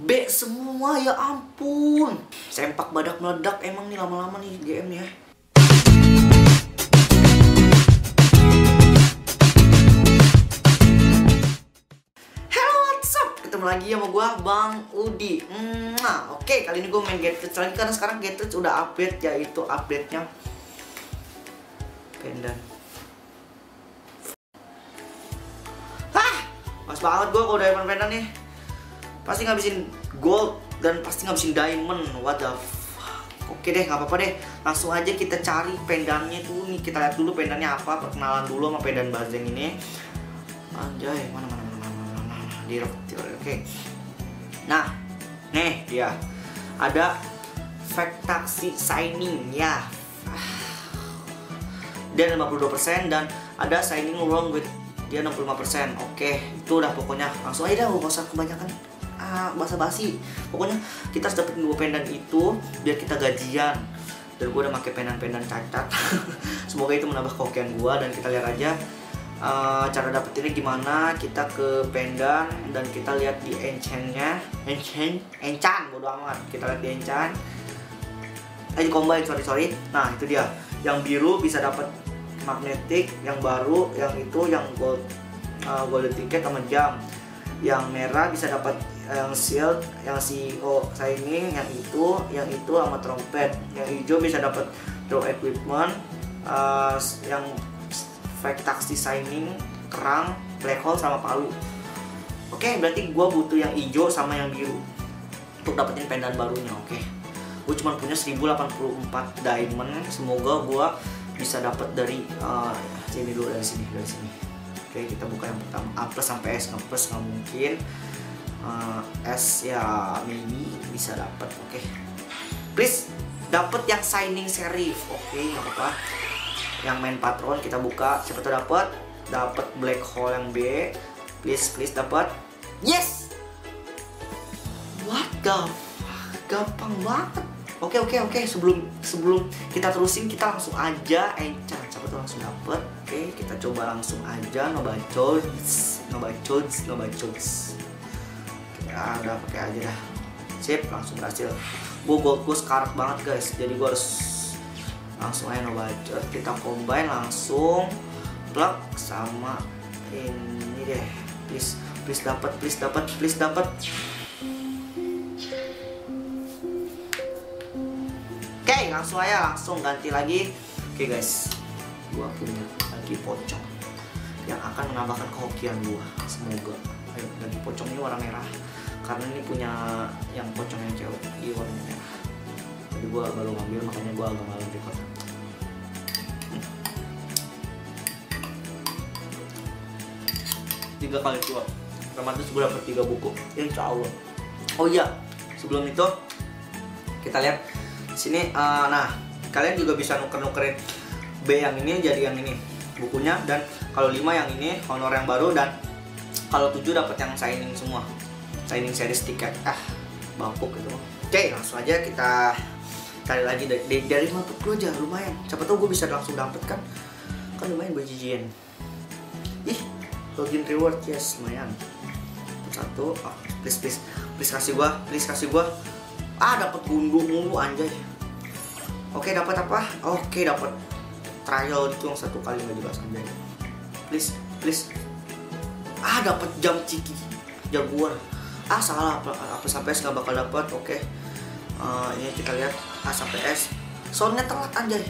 B semua, ya ampun. Sempak badak meledak emang nih lama-lama nih GM ya. Lagi sama gue, Bang Udi. Nah, oke, kali ini gue main Get Rich lagi karena sekarang Get Rich udah update, yaitu update-nya pendant. Hah, pas banget gue kalau udah main pendant nih. Pasti ngabisin gold dan pasti ngabisin diamond. What the fuck. Oke deh, nggak apa-apa deh. Langsung aja kita cari pendannya tuh nih. Kita lihat dulu pendannya apa. Perkenalan dulu sama pendan Bazeng ini. Anjay, mana-mana. Oke. Nah, nih dia. Ada Fact Taxi Signing ya. Dia 52% dan ada Signing Wrong with dia 65%. Oke, itu udah pokoknya langsung aja dah, enggak usah kebanyakan basa-basi. Pokoknya kita harus dapetin 2 pendan itu biar kita gajian. Dan gue udah pakai pendan-pendan cacat. Semoga itu menambah kokian gue dan kita lihat aja cara dapetinnya gimana. Kita ke pendan dan kita lihat di enchant-nya, enchant bodo amat, kita lihat di enchant di combine, sorry. Nah itu dia, yang biru bisa dapat magnetic, yang baru yang itu yang gold, golden ticket sama jam. Yang merah bisa dapat yang shield, yang CEO signing, yang itu sama trompet. Yang hijau bisa dapat draw equipment, yang Fact Taxi Signing, kerang, black hole sama palu. Oke, berarti gue butuh yang hijau sama yang biru untuk dapetin pendan barunya. Oke, gue cuma punya 1084 diamond. Semoga gue bisa dapat dari sini dulu, dari sini. Oke, kita buka yang pertama. A plus sampai S, nggak plus nggak mungkin. S ya mini bisa dapat. Oke, please dapat yang signing serif. Oke, nggak apa-apa. Yang main patron kita buka, siapa tuh dapat black hole yang B. Please dapat. Yes. What the fuck? Gampang banget. Oke, sebelum kita terusin, kita langsung aja encar. Siapa tuh langsung dapat. Oke, kita coba langsung aja no bacot. Ya udah pakai aja dah. Sip, langsung berhasil. Gold gue sekarat banget, guys. Jadi gue harus langsung aja ngebacot. Kita combine langsung plug sama ini deh. Please dapat. Oke, langsung ganti lagi. Oke, guys, gua punya lagi pocong yang akan menambahkan kehokian gua. Semoga. Ayo, lagi pocong ini warna merah karena ini punya yang pocong yang cewek di warna merah. Jadi gua baru ngambil, makanya gua agak malu record. Tiga kali cuap, Ramadan gue dapet 3 buku, insya Allah. Oh iya, sebelum itu kita lihat sini. Nah, kalian juga bisa nuker-nukerin B yang ini jadi yang ini bukunya, dan kalau 5 yang ini honor yang baru, dan kalau 7 dapat yang signing semua, signing series tiket. Bangkok gitu. Oke, langsung aja kita cari lagi dari 50 aja, lumayan. Siapa tau gue bisa langsung dapet kan lumayan buat jijian. Ih, login reward, yes, lumayan. Satu, please kasih gua. Dapat gundu mulu anjay. Oke, dapat apa? Oke, dapat trial itu yang 1 kali nggak jelas anjay. Please. Dapat jam ciki jaguar. Salah, apa sampai S nggak bakal dapat. Oke, ini kita lihat A sampai S. Soalnya telat anjay.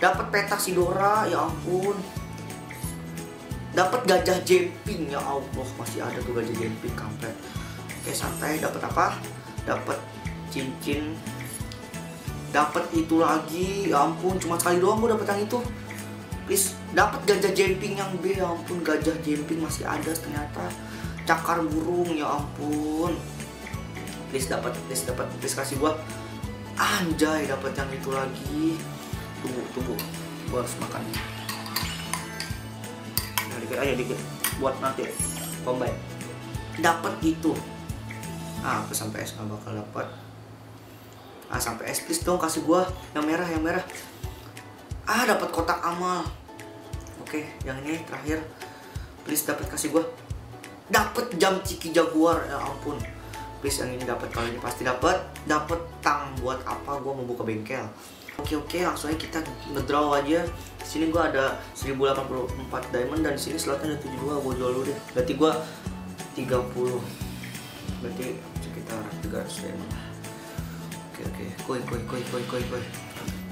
Dapat peta Sidora, ya ampun. Dapat gajah jemping, ya Allah, masih ada tuh gajah jemping kampret. Oke, santai. Dapat apa? Dapat cincin. Dapat itu lagi, ya ampun, cuma sekali doang gue dapat yang itu. Please, dapat gajah jemping yang B, ya ampun, gajah jemping masih ada ternyata. Cakar burung, ya ampun. Please dapat, please kasih gua. Anjay, dapat yang itu lagi. Tunggu, gua harus makan. Dikit buat nanti combine. Dapat itu apa sampai S nggak bakal dapat. Sampai S, please dong kasih gua yang merah. Dapat kotak amal. Oke, yang ini terakhir, please dapat kasih gua. Dapat jam ciki jaguar, ya ampun. please yang ini dapat, kalau ini pasti dapat tang. Buat apa gue mau buka bengkel? Oke, langsung aja kita ngedraw aja. Sini gue ada 1084 diamond dan sini slotnya ada 72, gue jual dulu deh. Berarti gue 30, berarti sekitar 300 diamond. Oke, koi.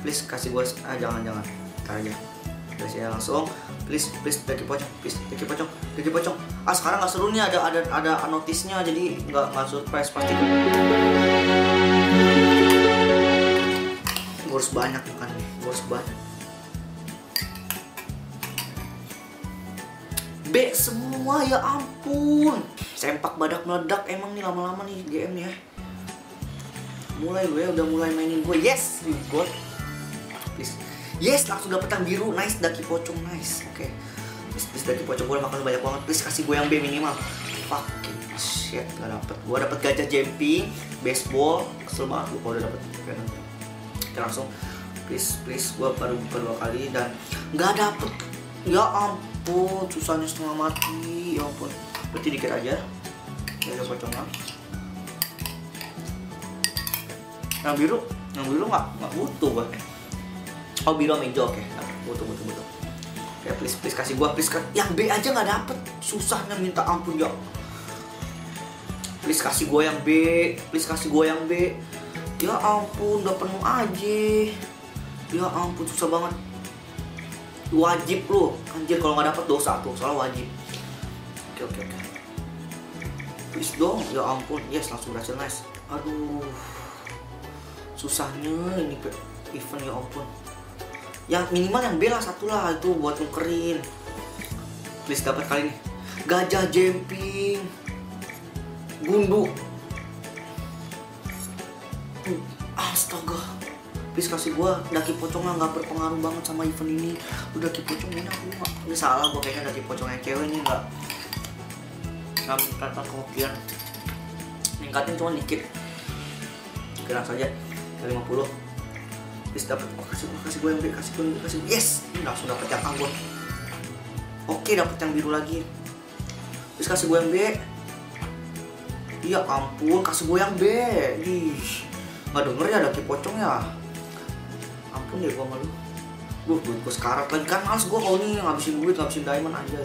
Please kasih gue, jangan. Ntar aja. Biasanya langsung, please daki pocong. Ah, sekarang nggak seru nih, ada notisnya, jadi nggak surprise pasti. Gue harus banyak makan nih, B semua, ya ampun. Sempak badak meledak, emang nih lama-lama nih GM nih ya. Mulai gue, udah mulai mainin gue, yes, you got. Please. Yes, langsung dapet yang biru, nice, daki pocong, nice, oke. Please, daki pocong, gue makan banyak banget, please kasih gue yang B minimal. Fucking shit, gak dapet. Gue dapet gajah JMP, baseball, kesel banget gue kalau udah dapet. Kita langsung, please, gue baru buka 2 kali dan gak dapet. Ya ampun, susahnya setengah mati, ya ampun. Berarti dikit aja, gajah pocong lah. Yang biru gak butuh gue. Oh, biru meja, oke. Butuh. Oke, please kasih gua, yang B aja nggak dapet, susahnya minta ampun ya. Please kasih gua yang B. Ya ampun, udah penuh aja. Ya ampun, susah banget. Wajib lu, anjir, kalau nggak dapet dosa tuh, soalnya wajib. Oke. Please dong, ya ampun, yes, langsung berhasil, nice. Aduh, susahnya ini event ya ampun. Yang minimal yang bela satu lah, itu buat nukerin. Please dapat kali ini. Gajah jemping. Gundu. Astaga. Please kasih gua daki pocong lah, nggak berpengaruh banget sama event ini. Udah daki pocong enak gua. Ini salah gua kayaknya, daki pocong yang cewek ini nggak meningkatkan kehokian. Ningkatin cuma dikit. Kira saja ke 50. Please dapat, oh, kasih gue yang B, kasih yes, langsung dapat yang A gue. Oke, dapat yang biru lagi. Please kasih gue yang B. Iya ampun, kasih gue yang B. Nggak denger ya daki pocong ya. Ampun deh gue malu. Duit gue sekarat lagi kan, males gue kalau nih ngabisin duit, ngabisin diamond aja.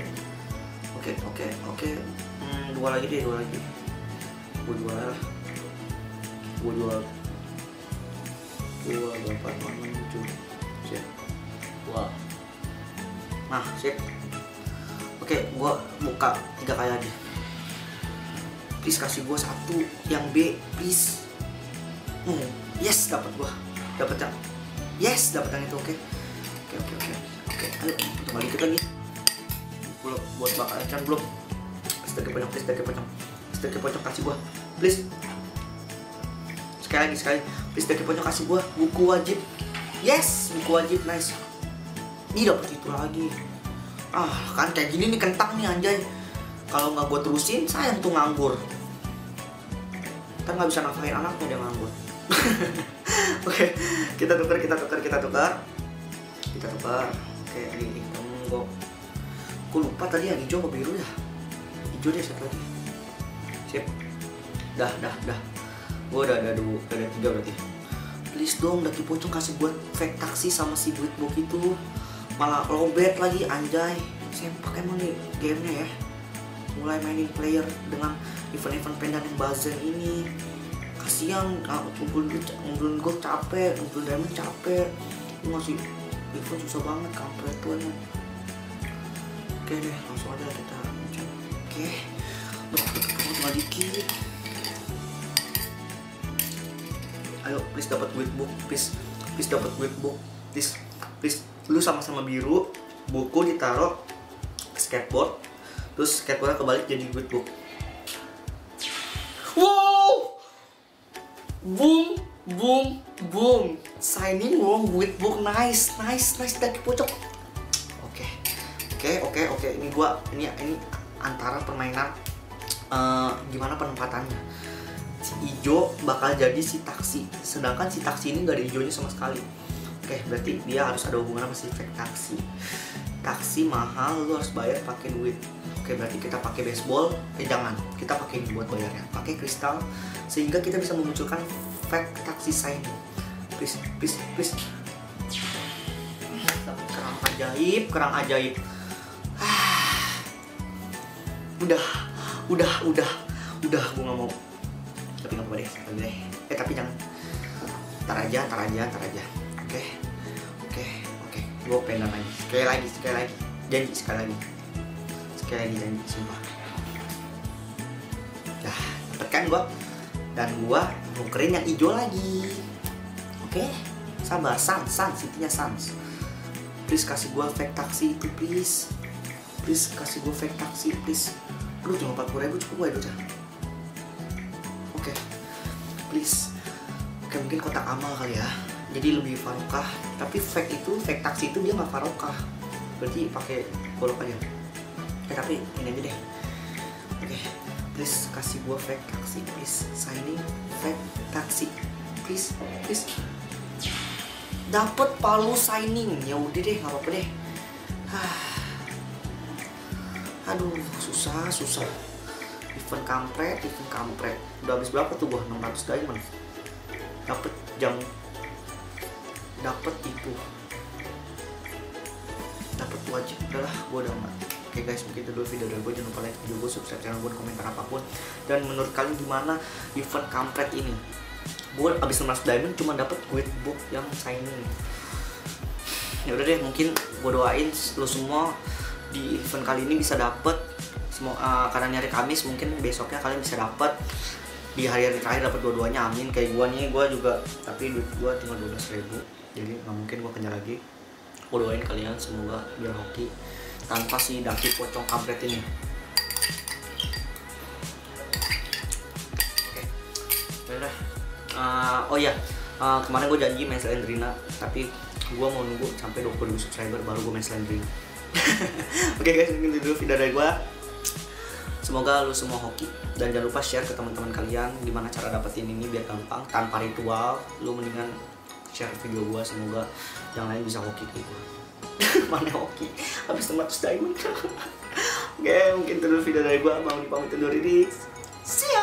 Oke. 2 lagi deh, 2 lagi. Gue jual. 2, 8, 9, 7. Sip. Wah. Nah, sip. Oke, gua buka 3 kali lagi. Please kasih gua satu yang B, please. Yes, dapat gua. Dapat yang itu, oke. Oke. Ayo, kembali kita lagi. Belum buat bakal ikan belum. Please daki pocong kasih gua. Please. Sekali. Please daki pocong kasih gua buku wajib. Yes, buku wajib, nice. Ini dapat itu lagi. Ah, kan kayak gini nih kentang nih anjay. Kalau nggak gua terusin, sayang tuh nganggur. Kita nggak bisa nafkahin anaknya, dia nganggur. Oke, kita tukar. Oke, ini gua. Aku lupa tadi yang hijau apa biru ya. Hijau deh satu lagi. Sip. Dah. Gue udah ada 3 berarti. Please dong daki pocong kasih buat fake taksi sama si duit book itu. Malah lobet lagi anjay. Sempak emang nih gamenya ya. Mulai mainin player dengan event-event pendant yang buzzer ini. Kasian, ngumpulin gue capek, ngumpulin diamond capek. Gue masih event susah banget, kampret tuh emang. Oke deh, langsung aja kita. Oke, cuma dikit. Ayo, please dapat guide book, please dapat guide book, please. Lu sama-sama biru, buku ditaruh ke skateboard, terus skateboardnya kebalik jadi guide book. Wow, boom. Signing wrong guide book, nice. Daki pocong. Oke. Ini antara permainan gimana penempatannya. Si hijau bakal jadi si taksi, sedangkan si taksi ini gak ada hijaunya sama sekali. Oke, berarti dia harus ada hubungan sama si fake taksi. Taksi mahal, lu harus bayar pakai duit. Oke, berarti kita pakai baseball, jangan, kita pakai ini buat bayarnya, pakai kristal, sehingga kita bisa memunculkan fact taksi signing. Please. Kerang ajaib. Udah, gue nggak mau. Tapi nggak apa-apa deh, tapi jangan. Ntar aja. Oke. Gue pengen lagi. Sekali lagi. Janji sekali lagi janji, sumpah. Nah, tekan gue. Dan gue nukerin yang hijau lagi. Oke? Sabar, sans, intinya sans. Please kasih gue fake taksi itu, please. Aduh, cuma 40.000 cukup gue aja. Oke, please. Oke, mungkin kotak amal kali ya. Jadi lebih farokah. Tapi fake taksi itu dia nggak farokah. Berarti pakai golok aja. Tapi ini aja deh. Oke, please kasih gue fake taksi, please. Signing fake taksi, please. Dapat palu signing, ya udah deh, nggak apa-apa deh. Aduh, susah. Event kampret. Udah habis berapa tuh gua? 600 diamond. Dapat jam. Dapat itu. Dapat wajib. Udahlah, gua udah amat. Oke guys, mungkin itu dulu video dari gua. Jangan lupa like video gua, subscribe channel gua, komentar apapun. Dan menurut kalian gimana event kampret ini? Gue abis 600 diamond cuma dapet guide book yang signing. Ya udah deh, mungkin gue doain lo semua di event kali ini bisa dapet semua, karena nyari Kamis mungkin besoknya kalian bisa dapet di hari-hari terakhir dapet dua-duanya, amin. Kayak gue nih, gue juga, tapi duit gue tinggal 12.000, jadi nggak mungkin gue kenyal lagi. Gue doain kalian semoga biar hoki tanpa si daki pocong kampret ini. Oke, udah. Oh ya, kemarin gue janji main Slendrina, tapi gue mau nunggu sampai 20.000 subscriber baru gue main Slendrina. Oke guys, mungkin itu dulu video dari gue. Semoga lu semua hoki, dan jangan lupa share ke teman-teman kalian gimana cara dapetin ini biar gampang tanpa ritual. Lu mendingan share video gue, semoga yang lain bisa hoki kayak gue. Mana hoki? Habis 600 diamond. Oke, mungkin itu dulu video dari gue. Bang Udi pamit undur diri. See ya.